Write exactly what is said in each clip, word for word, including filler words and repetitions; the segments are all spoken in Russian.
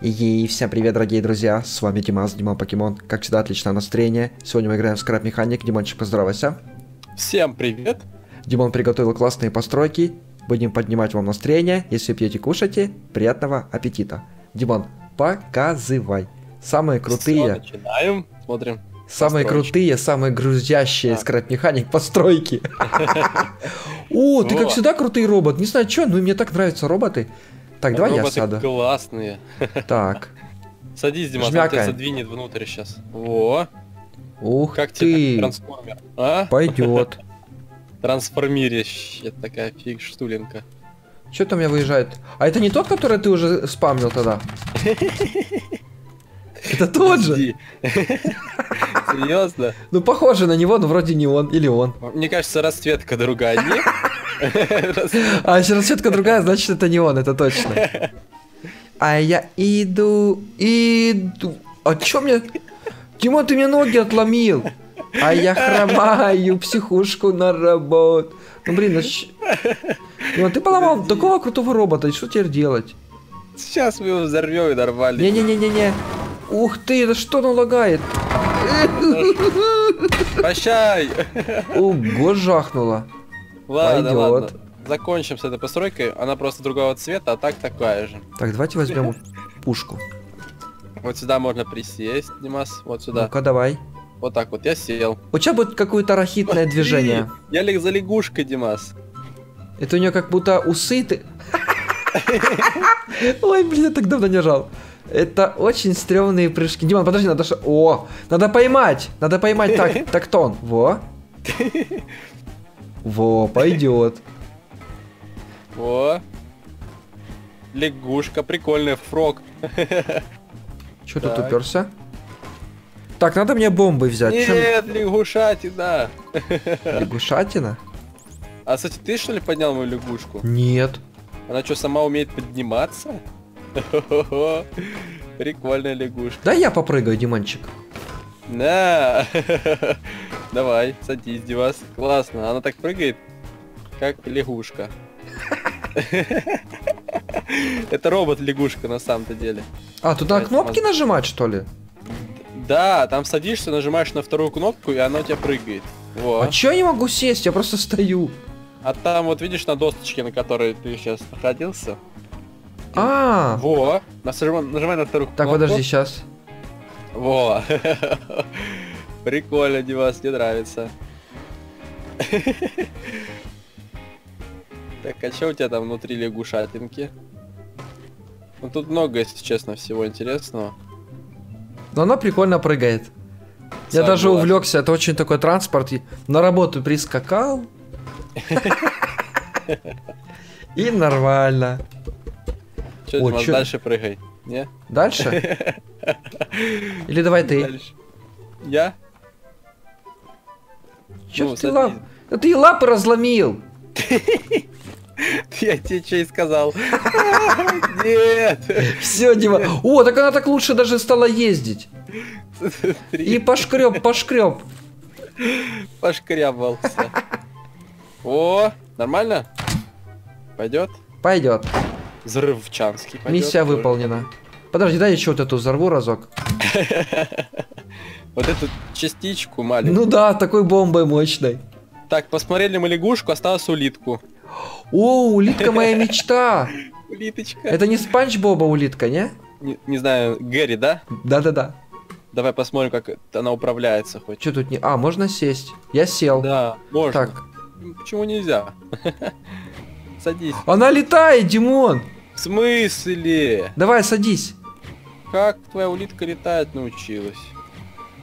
И всем привет, дорогие друзья, с вами Димас, Дима Покемон. Как всегда, отличное настроение. Сегодня мы играем в Scrap Mechanic. Димончик, поздоровайся. Всем привет. Димон приготовил классные постройки. Будем поднимать вам настроение. Если пьете, кушайте. Приятного аппетита. Димон, показывай. Самые крутые... Все, начинаем, смотрим. Самые постройки. Крутые, самые грузящие так. Scrap Mechanic постройки. О, ты как всегда крутый робот. Не знаю, что, но мне так нравятся роботы. Так, давай я сяду. Классные. Так. Садись, Дима, тебя задвинет внутрь сейчас. Во. Ух ты. Как тебе трансформер? А? Пойдет. Трансформирующая такая фиг штуленка. Что там у меня выезжает? А это не тот, который ты уже спамнил тогда? Это тот же? Серьезно? Ну, похоже на него, но вроде не он. Или он. Мне кажется, расцветка другая, нет? А если расцветка другая, значит это не он, это точно. А я иду, иду. А чё мне? Дима, ты мне ноги отломил. А я хромаю, психушку на работу. Ну блин, Дима, ты поломал такого крутого робота, и что теперь делать? Сейчас мы его взорвем и нормально. Не-не-не-не-не. Ух ты, да что он лагает? Прощай. Ого, жахнуло. Ладно, пойдет. Ладно, закончим с этой постройкой, она просто другого цвета, а так такая же. Так, давайте возьмем пушку. Вот сюда можно присесть, Димас, вот сюда. Ну-ка, давай. Вот так вот, я сел. У тебя будет какое-то рахитное движение. Я лег за лягушкой, Димас. Это у нее как будто усы ты... Ой, блин, я так давно не жал. Это очень стрёмные прыжки. Диман, подожди, надо... О, надо поймать, надо поймать так, тактон. Во. Во, пойдет. Во. Лягушка, прикольный фрог. Че тут уперся? Так, надо мне бомбы взять. Нет, Чем... лягушатина. Лягушатина? А, кстати, ты что ли поднял мою лягушку? Нет. Она что, сама умеет подниматься? Прикольная лягушка. Да я попрыгаю, Димончик. На. Давай, садись, Димас. Классно, она так прыгает, как лягушка. Это робот-лягушка на самом-то деле. А, туда кнопки нажимать, что ли? Да, там садишься, нажимаешь на вторую кнопку, и она у тебя прыгает. А чё я не могу сесть? Я просто стою. А там вот видишь на досточке, на которой ты сейчас находился? А. Во, нажимай на вторую кнопку. Так, подожди, сейчас. Во. Прикольно, Димас, мне нравится. Так, а что у тебя там внутри лягушатинки? Ну тут много, если честно, всего интересного. Но она прикольно прыгает. Я даже увлекся, это очень такой транспорт. На работу прискакал. И нормально. Че, Димас, дальше прыгай. Не? Дальше? Или давай ты? Я? Чё ты лап? Ты лапы разломил! Я тебе чей сказал? Нет! Все, Дима. О, так она так лучше даже стала ездить. И пошкреб, пошкреб. Пошкрябался. О, нормально? Пойдет? Пойдет. Взрывчанский. Миссия выполнена. Подожди, дай еще вот эту взорву разок. Вот эту частичку маленькую. Ну да, такой бомбой мощной. Так, посмотрели мы лягушку, осталась улитку. О, улитка моя мечта! Улиточка. Это не Спанч Боба улитка, не? Не, не знаю, Гэри, да? Да-да-да. Давай посмотрим, как она управляется хоть. Что тут не... А, можно сесть. Я сел. Да, можно. Так. Почему нельзя? Садись. Она летает, Димон! В смысле? Давай, садись. Как твоя улитка летать научилась?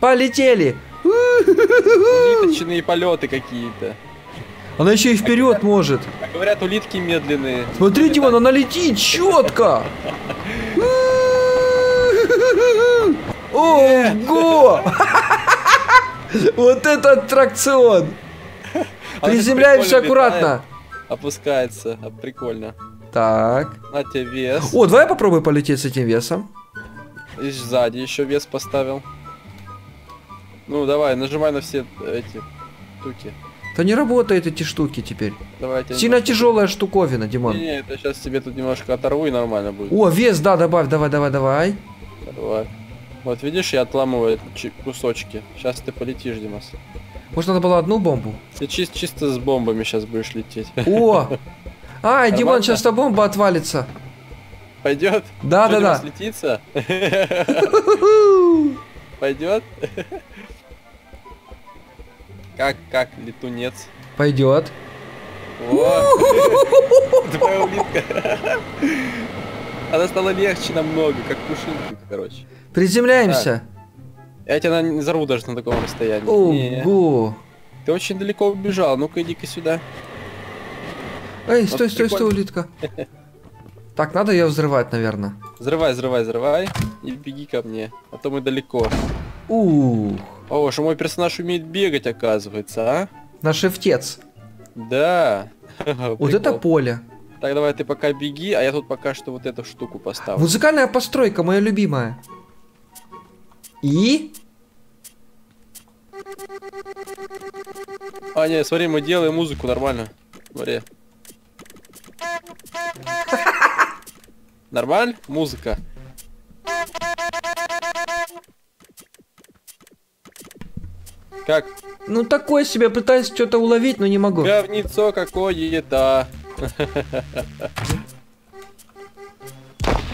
Полетели! Улиточные полеты какие-то. Она еще и вперед а может. А говорят, улитки медленные. Смотри, Димон, она летит четко. Ого! Вот это аттракцион! Приземляемся аккуратно. Опускается, прикольно. Так. На тебе вес. О, давай я попробую полететь с этим весом. И сзади еще вес поставил. Ну, давай, нажимай на все эти штуки. Да не работают эти штуки теперь. Давайте сильно немножко... тяжелая штуковина, Димон. Не, не, это сейчас тебе тут немножко оторву и нормально будет. О, вес, да, добавь, давай, давай, давай. Давай. Вот видишь, я отламываю кусочки. Сейчас ты полетишь, Димас. Может, надо было одну бомбу? Ты чис чисто с бомбами сейчас будешь лететь. О! А, Димон, сейчас эта бомба отвалится. Пойдет? Да, да, да. Слетится? Пойдет? Как, как, летунец? Пойдет. Твоя улитка. Она стала легче намного, как пушинка, короче. Приземляемся. Я тебя не взорву даже на таком расстоянии. Ого. Ты очень далеко убежал, ну-ка иди-ка сюда. Эй, стой, стой, стой, улитка. Так, надо ее взрывать, наверное. Взрывай, взрывай, взрывай. И беги ко мне, а то мы далеко. Ух. О, что мой персонаж умеет бегать, оказывается, а? Наш шифтец. Да. Вот это поле. Так, давай ты пока беги, а я тут пока что вот эту штуку поставлю. Музыкальная постройка, моя любимая. И? А, не, смотри, мы делаем музыку нормально. Смотри. Нормально? Музыка. Как? Ну такое себе, пытаюсь что-то уловить, но не могу. Говнецо какое-то.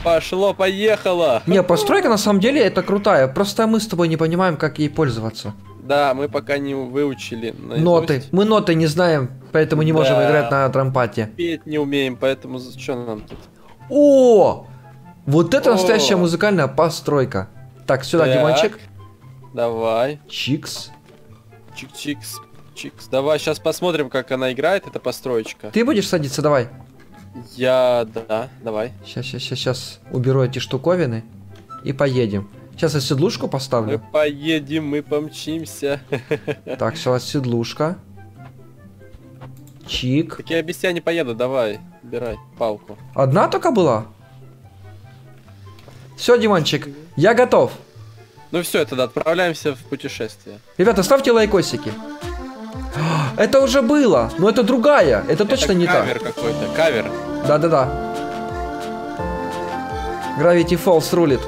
Пошло, поехало. Не, постройка на самом деле это крутая. Просто мы с тобой не понимаем, как ей пользоваться. Да, мы пока не выучили наизусть. Ноты. Мы ноты не знаем, поэтому не да. можем играть на трампате. Петь не умеем, поэтому зачем нам тут? О! Вот это О! настоящая музыкальная постройка. Так, сюда, так. Димончик. Давай. Чикс. Чик-чикс. Чикс. Давай, сейчас посмотрим, как она играет, эта построечка. Ты будешь садиться, давай. Я, да, давай. Сейчас, сейчас, сейчас, сейчас уберу эти штуковины и поедем. Сейчас я седлушку поставлю. Мы поедем, мы помчимся. Так, сейчас седлушка. Чик. Так я без тебя не поеду, давай, убирай палку. Одна только была? Все, Димончик, я готов. Ну все, тогда отправляемся в путешествие. Ребята, ставьте лайкосики. Это уже было, но это другая, это, это точно не та. Кавер какой-то, кавер. Да-да-да. Gravity Falls рулит.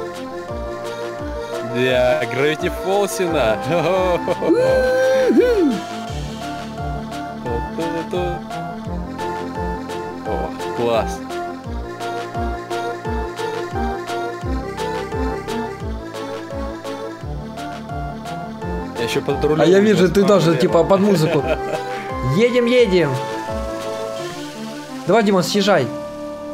Да, Gravity Falls'ина. О, класс. Я еще под рулем. А я вижу, ты тоже типа под музыку. Едем, едем. Давай, Димон, съезжай.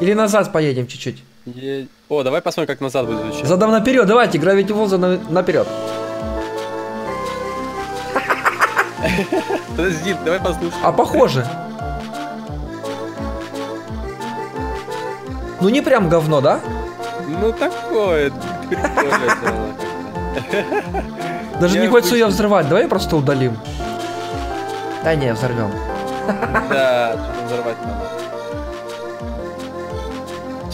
Или назад поедем чуть-чуть. Е... О, давай посмотрим, как назад будет звучать. Задом наперед, давайте, Gravity Falls на... наперед. Подожди, давай послушаем. А похоже. Ну не прям говно, да? Ну такое. Даже не хочется ее взрывать, давай просто удалим. Да не, взорвем. Да, взорвать надо.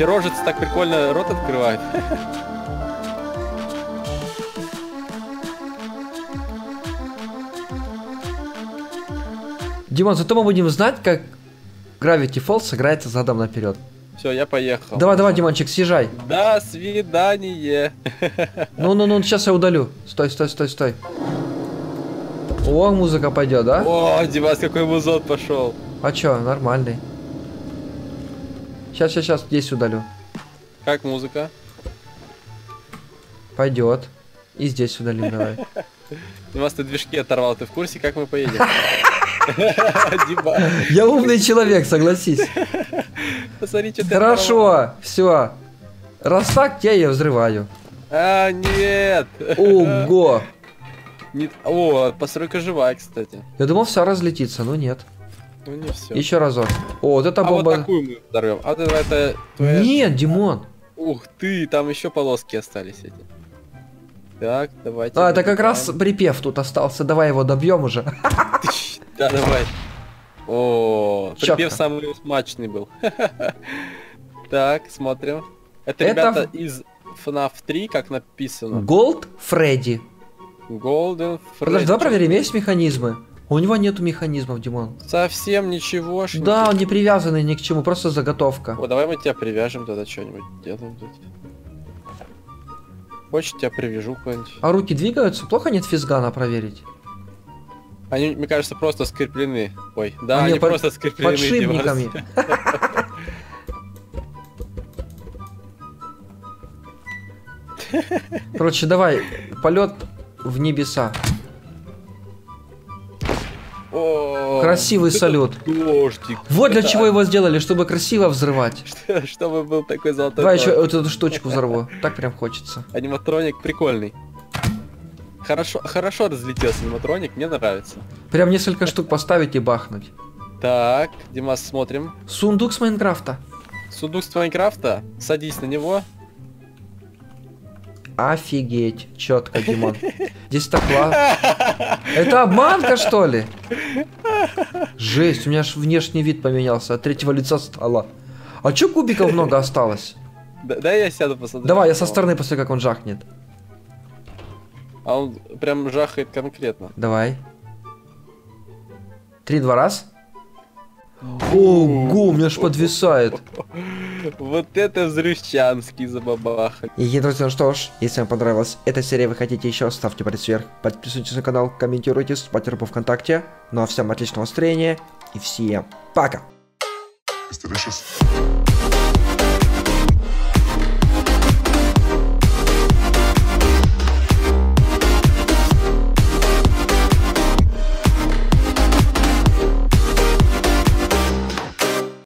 Рожец так прикольно рот открывает. Димон, зато мы будем знать, как Gravity Falls сыграется задом наперед. Все, я поехал. Давай, давай, Димончик, съезжай. До свидания. Ну, ну, ну, сейчас я удалю. Стой, стой, стой, стой. О, музыка пойдет, да? О, Димас, какой музон пошел. А чё, нормальный. Сейчас, сейчас, сейчас, здесь удалю. Как музыка? Пойдет. И здесь удалим, давай. У нас ты движки оторвал, ты в курсе, как мы поедем? Я умный человек, согласись. Хорошо, все. Раз так, я ее взрываю. А, нет. Ого. О, постройка живая, кстати. Я думал, вся разлетится, но нет. Ну, не все. Еще разок. О, вот это а бомба. Вот такую мы взорвем. А это твоя... Нет, Димон. Ух ты, там еще полоски остались эти. Так, давайте. А, это как раз припев тут остался. Давай его добьем уже. Да, давай. О, припев самый смачный был. Так, смотрим. Это ребята из фнаф три, как написано. Gold Freddy. Golden Freddy. Подожди, давай проверим, есть механизмы. У него нету механизмов, Димон. Совсем ничего. Да, он не привязанный ни к чему, просто заготовка. О, давай мы тебя привяжем тогда, что-нибудь делаем тут. Хочешь, тебя привяжу куда-нибудь. А руки двигаются? Плохо нет физгана проверить? Они, мне кажется, просто скреплены. Ой, да, они, они под... просто скреплены. Подшипниками. Короче, давай, полет в небеса. О, красивый салют. Дождик. Вот для чего его сделали, чтобы красиво взрывать. Чтобы был такой золотой. Давай еще вот эту штучку взорву. Так прям хочется. Аниматроник прикольный. Хорошо, хорошо разлетелся аниматроник, мне нравится. Прям несколько штук поставить и бахнуть. Так, Димас, смотрим. Сундук с Майнкрафта. Сундук с Майнкрафта? Садись на него. Офигеть, четко, Димон. Здесь так классно. Это обманка, что ли? Жесть, у меня аж внешний вид поменялся. От третьего лица стало. А че кубиков много осталось? Да я сяду посмотрю. Давай, я со стороны после как он жахнет. А он прям жахает конкретно. Давай. Три-два раз. Ого, у меня ж подвисает. Вот это взрывчанский забабах. И, друзья, ну что ж, если вам понравилась эта серия, вы хотите еще, ставьте палец вверх, подписывайтесь на канал, комментируйте, ставьте рыбу ВКонтакте. Ну а всем отличного настроения и всем пока.